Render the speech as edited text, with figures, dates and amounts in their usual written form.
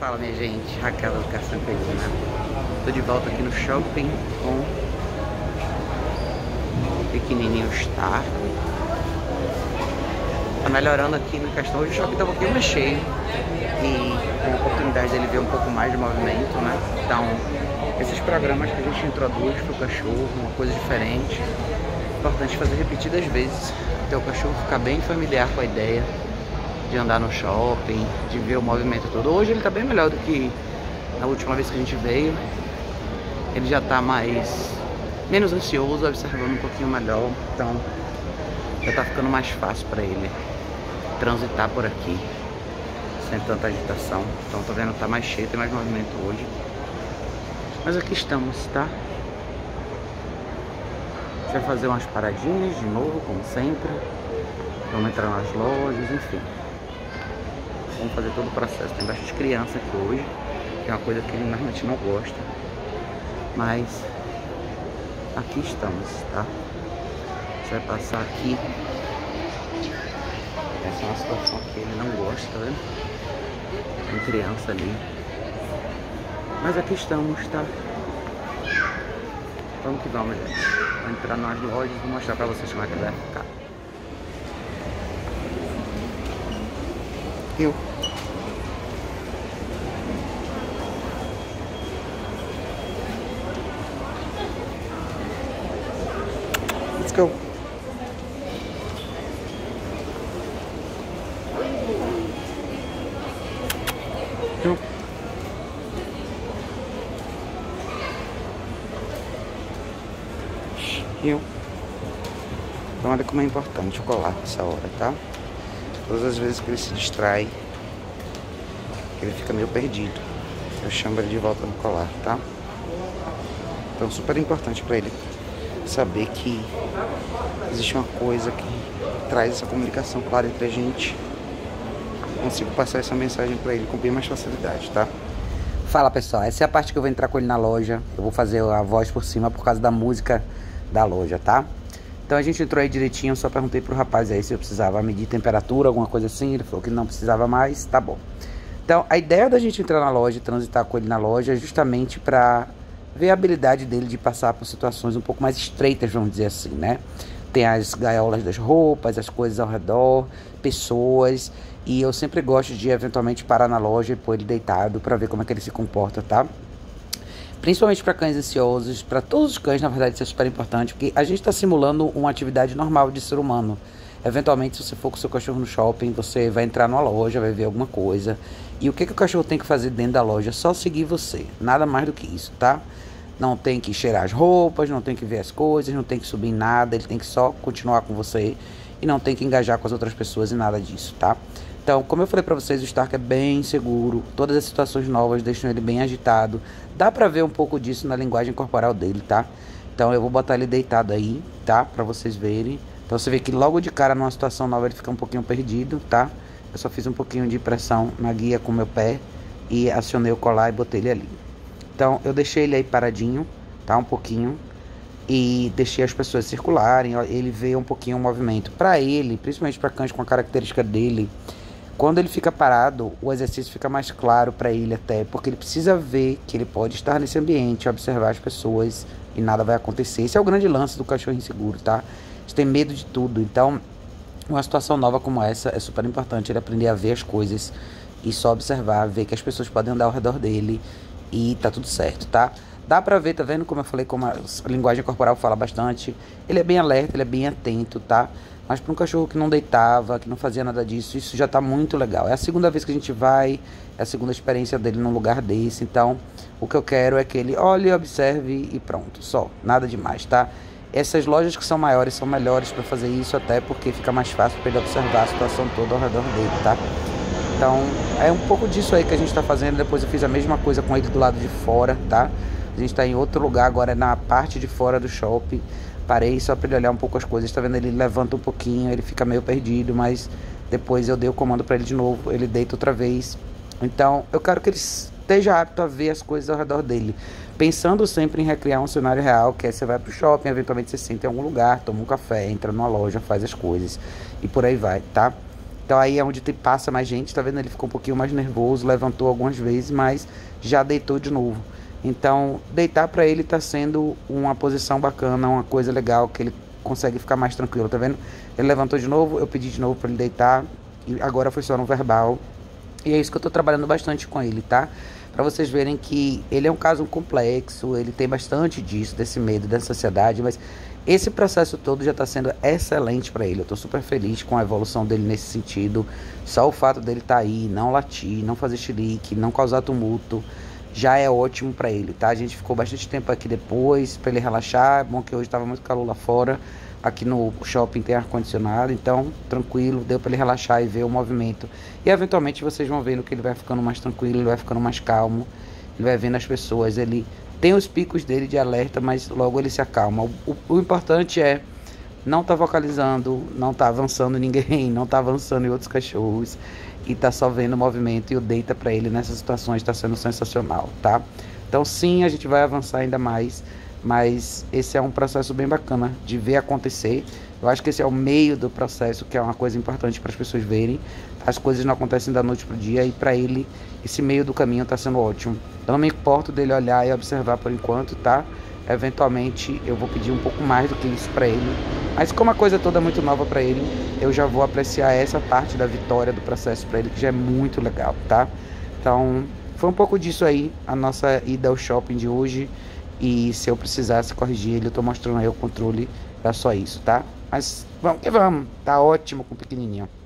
Fala, minha gente, Raquel do Cãocast. Tô de volta aqui no shopping com o pequenininho Stark. Tá melhorando aqui na questão. Hoje o shopping tá um pouquinho mais cheio e tem a oportunidade dele ver um pouco mais de movimento, né? Então, esses programas que a gente introduz pro cachorro, uma coisa diferente, é importante fazer repetidas vezes, até o cachorro ficar bem familiar com a ideia de andar no shopping, de ver o movimento todo. Hoje ele tá bem melhor do que na última vez que a gente veio. Ele já tá menos ansioso, observando um pouquinho melhor. Então já tá ficando mais fácil para ele transitar por aqui sem tanta agitação. Então tô vendo que tá mais cheio, tem mais movimento hoje. Mas aqui estamos, tá? Você vai fazer umas paradinhas de novo, como sempre. Vamos entrar nas lojas, enfim. Vamos fazer todo o processo. Tem bastante criança aqui hoje, que é uma coisa que ele normalmente não gosta. Mas aqui estamos, tá? Você vai passar aqui. Essa é uma situação que ele não gosta, tá vendo? Tem criança ali. Mas aqui estamos, tá? Vamos que vamos, gente. Vou entrar nas lojas e vou mostrar pra vocês como é que vai ficar. Let's go. Go. Então olha como é importante o colar nessa hora, tá? Todas as vezes que ele se distrai, ele fica meio perdido. Eu chamo ele de volta no colar, tá? Então, super importante para ele saber que existe uma coisa que traz essa comunicação clara entre a gente. Consigo passar essa mensagem para ele com bem mais facilidade, tá? Fala, pessoal. Essa é a parte que eu vou entrar com ele na loja. Eu vou fazer a voz por cima por causa da música da loja, tá? Então a gente entrou aí direitinho, só perguntei pro rapaz aí se eu precisava medir temperatura, alguma coisa assim. Ele falou que não precisava mais, tá bom. Então a ideia da gente entrar na loja, transitar com ele na loja, é justamente pra ver a habilidade dele de passar por situações um pouco mais estreitas, vamos dizer assim, né? Tem as gaiolas das roupas, as coisas ao redor, pessoas. E eu sempre gosto de eventualmente parar na loja e pôr ele deitado pra ver como é que ele se comporta, tá? Principalmente para cães ansiosos, para todos os cães, na verdade, isso é super importante, porque a gente está simulando uma atividade normal de ser humano. Eventualmente, se você for com o seu cachorro no shopping, você vai entrar numa loja, vai ver alguma coisa. E o que o cachorro tem que fazer dentro da loja? Só seguir você, nada mais do que isso, tá? Não tem que cheirar as roupas, não tem que ver as coisas, não tem que subir em nada, ele tem que só continuar com você e não tem que engajar com as outras pessoas e nada disso, tá? Então, como eu falei pra vocês, o Stark é bem seguro, todas as situações novas deixam ele bem agitado. Dá pra ver um pouco disso na linguagem corporal dele, tá? Então eu vou botar ele deitado aí, tá? Pra vocês verem. Então você vê que logo de cara, numa situação nova, ele fica um pouquinho perdido, tá? Eu só fiz um pouquinho de pressão na guia com o meu pé e acionei o colar e botei ele ali. Então eu deixei ele aí paradinho, tá? Um pouquinho. E deixei as pessoas circularem, ele vê um pouquinho o movimento. Pra ele, principalmente pra cães com a característica dele, quando ele fica parado, o exercício fica mais claro para ele até, porque ele precisa ver que ele pode estar nesse ambiente, observar as pessoas e nada vai acontecer. Esse é o grande lance do cachorro inseguro, tá? Ele tem medo de tudo, então uma situação nova como essa é super importante ele aprender a ver as coisas e só observar, ver que as pessoas podem andar ao redor dele e tá tudo certo, tá? Dá pra ver, tá vendo como eu falei, como a linguagem corporal fala bastante. Ele é bem alerta, ele é bem atento, tá? Mas pra um cachorro que não deitava, que não fazia nada disso, isso já tá muito legal. É a segunda vez que a gente vai, é a segunda experiência dele num lugar desse. Então, o que eu quero é que ele olhe, observe e pronto, só. Nada demais, tá? Essas lojas que são maiores são melhores pra fazer isso, até porque fica mais fácil pra ele observar a situação toda ao redor dele, tá? Então, é um pouco disso aí que a gente tá fazendo. Depois eu fiz a mesma coisa com ele do lado de fora, tá? A gente tá em outro lugar agora, na parte de fora do shopping. Parei só pra ele olhar um pouco as coisas. Tá vendo? Ele levanta um pouquinho, ele fica meio perdido, mas depois eu dei o comando pra ele de novo, ele deita outra vez. Então, eu quero que ele esteja apto a ver as coisas ao redor dele. Pensando sempre em recriar um cenário real, que é você vai pro shopping, eventualmente você senta em algum lugar, toma um café, entra numa loja, faz as coisas e por aí vai, tá? Então aí é onde passa mais gente, tá vendo? Ele ficou um pouquinho mais nervoso, levantou algumas vezes, mas já deitou de novo. Então deitar para ele tá sendo uma posição bacana, uma coisa legal, que ele consegue ficar mais tranquilo, tá vendo? Ele levantou de novo, eu pedi de novo para ele deitar, e agora foi só no verbal. E é isso que eu tô trabalhando bastante com ele, tá? Para vocês verem que ele é um caso complexo, ele tem bastante disso, desse medo, dessa ansiedade, mas esse processo todo já está sendo excelente para ele. Eu estou super feliz com a evolução dele nesse sentido. Só o fato dele estar aí, não latir, não fazer chilique, não causar tumulto, já é ótimo para ele, tá? A gente ficou bastante tempo aqui depois para ele relaxar. Bom que hoje estava muito calor lá fora, aqui no shopping tem ar-condicionado, então tranquilo, deu para ele relaxar e ver o movimento. E eventualmente vocês vão vendo que ele vai ficando mais tranquilo, ele vai ficando mais calmo, ele vai vendo as pessoas, ele tem os picos dele de alerta, mas logo ele se acalma. O importante é não tá vocalizando, não tá avançando ninguém, não tá avançando em outros cachorros, e tá só vendo o movimento, e o deita para ele nessas situações tá sendo sensacional, tá? Então sim, a gente vai avançar ainda mais, mas esse é um processo bem bacana de ver acontecer. Eu acho que esse é o meio do processo, que é uma coisa importante para as pessoas verem. As coisas não acontecem da noite pro dia, e para ele esse meio do caminho está sendo ótimo. Eu não me importo dele olhar e observar por enquanto, tá? Eventualmente eu vou pedir um pouco mais do que isso para ele, mas como a coisa toda é muito nova para ele, eu já vou apreciar essa parte da vitória do processo para ele, que já é muito legal, tá? Então foi um pouco disso aí a nossa ida ao shopping de hoje. E se eu precisasse corrigir ele, eu tô mostrando aí o controle, é só isso, tá? Mas vamos que vamos, tá ótimo com o pequenininho.